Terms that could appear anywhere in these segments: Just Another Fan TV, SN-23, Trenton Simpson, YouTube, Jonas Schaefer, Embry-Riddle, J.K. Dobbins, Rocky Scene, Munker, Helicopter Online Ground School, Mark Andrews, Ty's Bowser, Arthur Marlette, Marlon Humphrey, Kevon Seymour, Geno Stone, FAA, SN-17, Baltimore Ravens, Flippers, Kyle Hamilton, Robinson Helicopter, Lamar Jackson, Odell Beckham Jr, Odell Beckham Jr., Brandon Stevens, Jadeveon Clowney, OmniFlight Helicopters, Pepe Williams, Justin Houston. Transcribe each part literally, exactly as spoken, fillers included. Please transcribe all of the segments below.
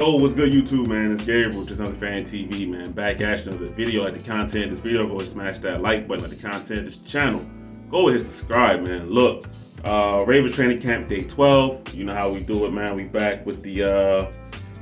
Oh, what's good YouTube, man? It's Gabriel, Just Another Fan T V, man. Back action of the video. Like the content of this video, go ahead and smash that like button. Like the content of this channel, go ahead and subscribe, man. Look, uh, Ravens training camp day twelve. You know how we do it, man. We back with the uh,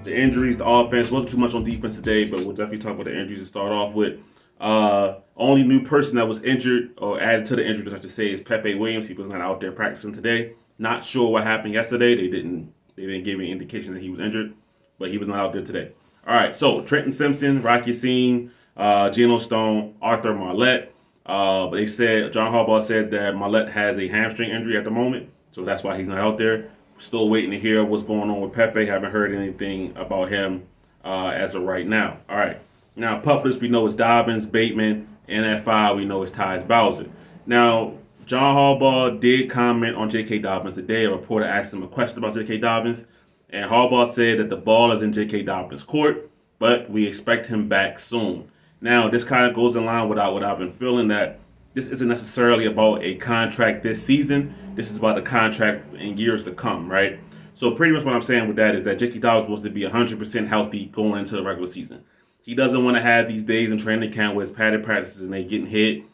the injuries, the offense. Wasn't too much on defense today, but we'll definitely talk about the injuries to start off with. Uh, only new person that was injured or added to the injuries, I should say, is Pepe Williams. He was not out there practicing today. Not sure what happened yesterday. They didn't they didn't give any indication that he was injured. But he was not out there today. All right, so Trenton Simpson, Rocky Scene, uh, Geno Stone, Arthur Marlette. Uh, but they said, John Harbaugh said that Marlette has a hamstring injury at the moment, so that's why he's not out there. Still waiting to hear what's going on with Pepe. Haven't heard anything about him uh, as of right now. All right, now pup list, we know it's Dobbins, Bateman, and at five, we know it's Ty's Bowser. Now, John Harbaugh did comment on J K. Dobbins today. A reporter asked him a question about J K. Dobbins. And Harbaugh said that the ball is in J K. Dobbins' court, but we expect him back soon. Now, this kind of goes in line with what I've been feeling, that this isn't necessarily about a contract this season. This is about a contract in years to come, right? So pretty much what I'm saying with that is that J K. Dobbins was to be one hundred percent healthy going into the regular season. He doesn't want to have these days in training camp with his padded practices and they getting hit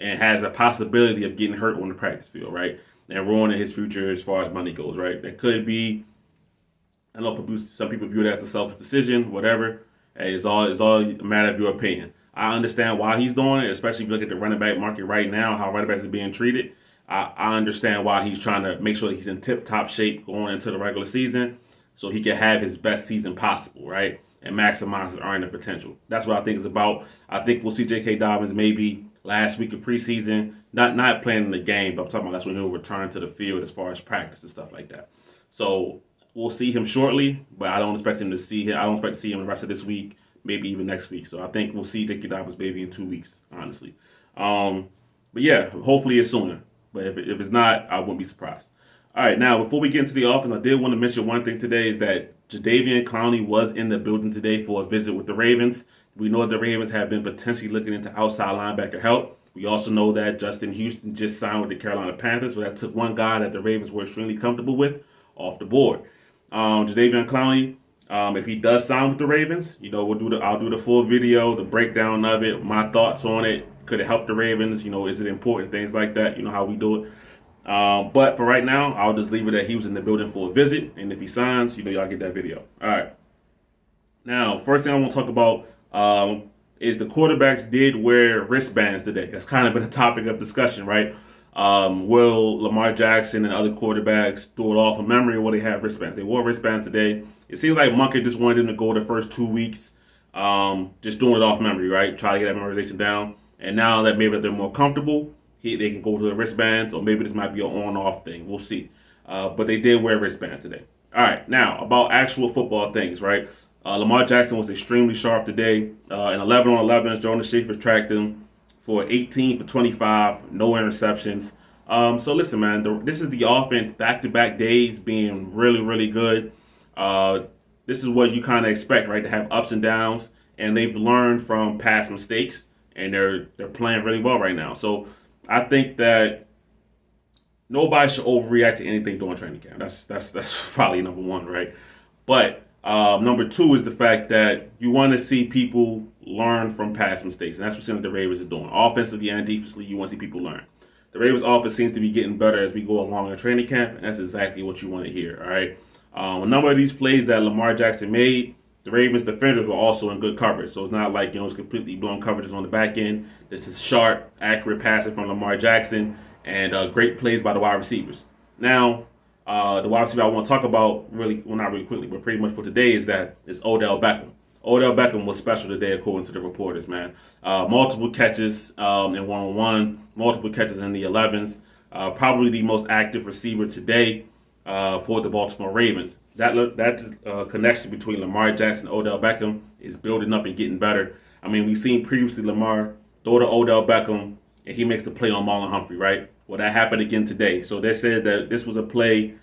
and has a possibility of getting hurt on the practice field, right? And ruining his future as far as money goes, right? That could be, I know some people view it as a selfish decision, whatever. Hey, it's all, it's all a matter of your opinion. I understand why he's doing it, especially if you look at the running back market right now, how running backs are being treated. I, I understand why he's trying to make sure he's in tip-top shape going into the regular season so he can have his best season possible, right? And maximize his earning potential. That's what I think it's about. I think we'll see J K. Dobbins maybe last week of preseason, not, not playing in the game, but I'm talking about that's when he'll return to the field as far as practice and stuff like that. So we'll see him shortly, but I don't expect him to see him. I don't expect to see him the rest of this week, maybe even next week. So I think we'll see J K. Dobbins maybe in two weeks, honestly. Um, but yeah, hopefully it's sooner. But if, it, if it's not, I wouldn't be surprised. All right, now before we get into the offense, I did want to mention one thing today is that Jadeveon Clowney was in the building today for a visit with the Ravens. We know the Ravens have been potentially looking into outside linebacker help. We also know that Justin Houston just signed with the Carolina Panthers, so that took one guy that the Ravens were extremely comfortable with off the board. Um, Jadeveon Clowney, um, if he does sign with the Ravens, you know, we'll do the, I'll do the full video, the breakdown of it, my thoughts on it. Could it help the Ravens? You know, is it important? Things like that. You know how we do it. Um, but for right now, I'll just leave it that he was in the building for a visit. And if he signs, you know, y'all get that video. All right. Now, first thing I want to talk about um, is the quarterbacks did wear wristbands today. That's kind of been a topic of discussion, right? Um, will Lamar Jackson and other quarterbacks throw it off in memory? Will they have wristbands? They wore wristbands today. It seems like Munker just wanted them to go the first two weeks, um, just doing it off memory, right? Try to get that memorization down. And now that maybe they're more comfortable, he, they can go to the wristbands, or maybe this might be an on-off thing. We'll see. Uh, but they did wear wristbands today. All right, now about actual football things, right? Uh, Lamar Jackson was extremely sharp today. Uh, in eleven on eleven, Jonas Schaefer tracked him for eighteen for twenty-five, no interceptions. Um, so listen, man, the, this is the offense back-to-back days being really, really good. Uh, this is what you kind of expect, right? To have ups and downs, and they've learned from past mistakes, and they're they're playing really well right now. So I think that nobody should overreact to anything during training camp. That's that's that's probably number one, right? But Uh, number two is the fact that you want to see people learn from past mistakes. And that's what seems like the Ravens are doing. Offensively and defensively, you want to see people learn. The Ravens offense seems to be getting better as we go along in training camp, and that's exactly what you want to hear, all right? Um, a number of these plays that Lamar Jackson made, the Ravens defenders were also in good coverage. So it's not like, you know, it's completely blown coverages on the back end. This is sharp, accurate passing from Lamar Jackson and uh, great plays by the wide receivers. Now, Uh, the wide receiver I want to talk about really, well not really quickly, but pretty much for today is that it's Odell Beckham. Odell Beckham was special today according to the reporters, man. Uh, multiple catches um, in one-on-one, multiple catches in the elevens. Uh, probably the most active receiver today uh, for the Baltimore Ravens. That that uh, connection between Lamar Jackson and Odell Beckham is building up and getting better. I mean, we've seen previously Lamar throw to Odell Beckham and he makes a play on Marlon Humphrey, right? Well, that happened again today. So they said that this was a play,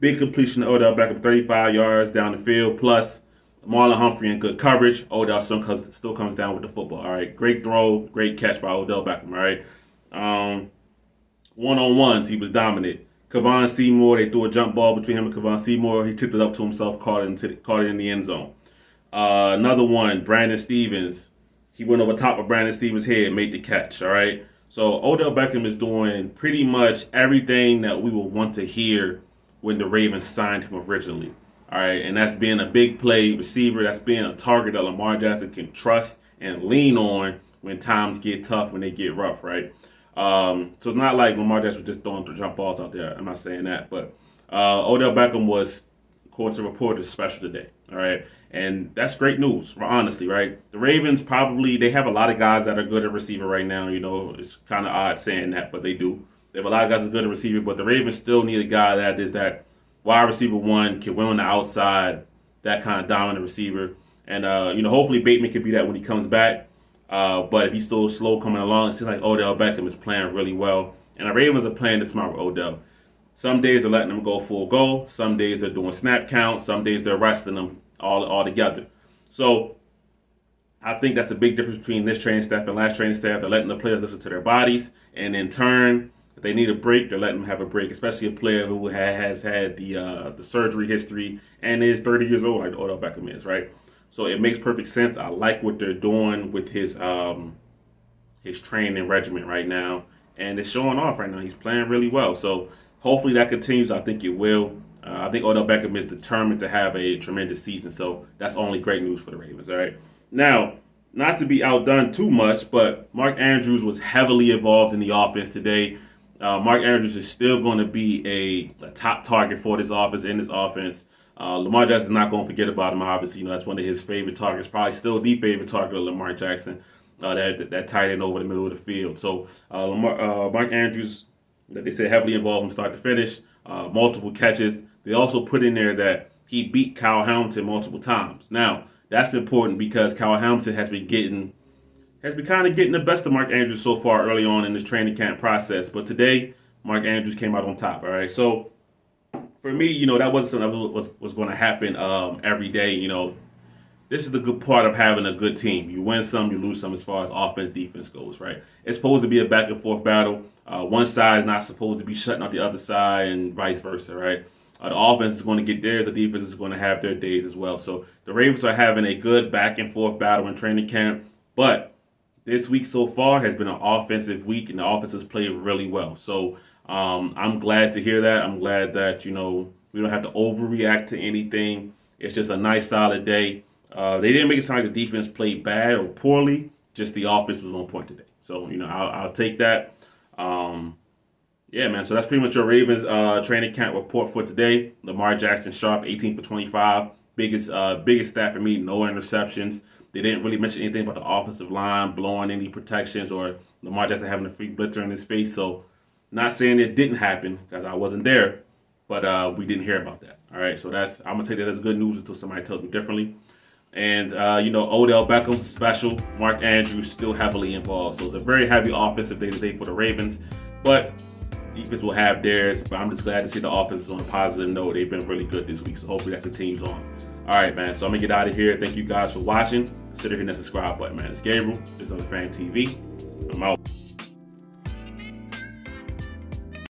big completion to Odell Beckham, thirty-five yards down the field, plus Marlon Humphrey in good coverage. Odell still comes, still comes down with the football, all right? Great throw, great catch by Odell Beckham, all right? Um, one-on-ones, he was dominant. Kevon Seymour, they threw a jump ball between him and Kevon Seymour. He tipped it up to himself, caught it, into the, caught it in the end zone. Uh, another one, Brandon Stevens. He went over top of Brandon Stevens' head, made the catch, all right? So Odell Beckham is doing pretty much everything that we would want to hear when the Ravens signed him originally, all right? And that's being a big play receiver. That's being a target that Lamar Jackson can trust and lean on when times get tough, when they get rough, right? Um, so it's not like Lamar Jackson was just throwing jump balls out there. I'm not saying that, but uh, Odell Beckham was, according to reporters, special today, all right? And that's great news, honestly, right? The Ravens probably, they have a lot of guys that are good at receiver right now. You know, it's kind of odd saying that, but they do. They have a lot of guys that are good at receiver, but the Ravens still need a guy that is that wide receiver one, can win on the outside, that kind of dominant receiver. And, uh, you know, hopefully Bateman can be that when he comes back. Uh, but if he's still slow coming along, it seems like Odell Beckham is playing really well. And the Ravens are playing this smart with Odell. Some days they're letting him go full go. Some days they're doing snap counts. Some days they're resting him. All, all together. So I think that's the big difference between this training staff and last training staff. They're letting the players listen to their bodies, and in turn, if they need a break, they're letting them have a break, especially a player who has had the uh, the surgery history and is thirty years old, like Odell Beckham is, right? So it makes perfect sense. I like what they're doing with his um, his training regimen right now, and it's showing off right now. He's playing really well. So hopefully that continues. I think it will. Uh, I think Odell Beckham is determined to have a tremendous season, so that's only great news for the Ravens, all right? Now, not to be outdone too much, but Mark Andrews was heavily involved in the offense today. Uh, Mark Andrews is still going to be a, a top target for this offense, in this offense. Uh, Lamar Jackson is not going to forget about him, obviously. You know, that's one of his favorite targets, probably still the favorite target of Lamar Jackson, uh, that, that tight end over the middle of the field. So uh, Lamar, uh, Mark Andrews, like they said, heavily involved from start to finish, uh, multiple catches. They also put in there that he beat Kyle Hamilton multiple times. Now, that's important because Kyle Hamilton has been getting, has been kind of getting the best of Mark Andrews so far early on in this training camp process. But today, Mark Andrews came out on top, all right? So, for me, you know, that wasn't something that was, was going to happen um, every day, you know. This is the good part of having a good team. You win some, you lose some as far as offense, defense goes, right? It's supposed to be a back and forth battle. Uh, one side is not supposed to be shutting out the other side and vice versa, right? Uh, the offense is going to get theirs. The defense is going to have their days as well. So the Ravens are having a good back and forth battle in training camp. But this week so far has been an offensive week, and the offense has played really well. So um, I'm glad to hear that. I'm glad that, you know, we don't have to overreact to anything. It's just a nice, solid day. Uh, they didn't make it sound like the defense played bad or poorly, just the offense was on point today. So, you know, I'll, I'll take that. Um, yeah, man, so that's pretty much your Ravens uh, training camp report for today. Lamar Jackson sharp, eighteen for twenty-five. Biggest uh, biggest stat for me, no interceptions. They didn't really mention anything about the offensive line, blowing any protections, or Lamar Jackson having a free blitzer in his face. So, not saying it didn't happen because I wasn't there, but uh, we didn't hear about that. All right, so that's I'm going to take that as good news until somebody tells me differently. And, uh, you know, Odell Beckham special, Mark Andrews still heavily involved. So it's a very heavy offensive day today for the Ravens. But defense will have theirs. But I'm just glad to see the offense is on a positive note. They've been really good this week. So hopefully that continues on. All right, man. So I'm going to get out of here. Thank you guys for watching. Consider hitting that subscribe button, man. It's Gabriel. Just Another Fan T V. I'm out.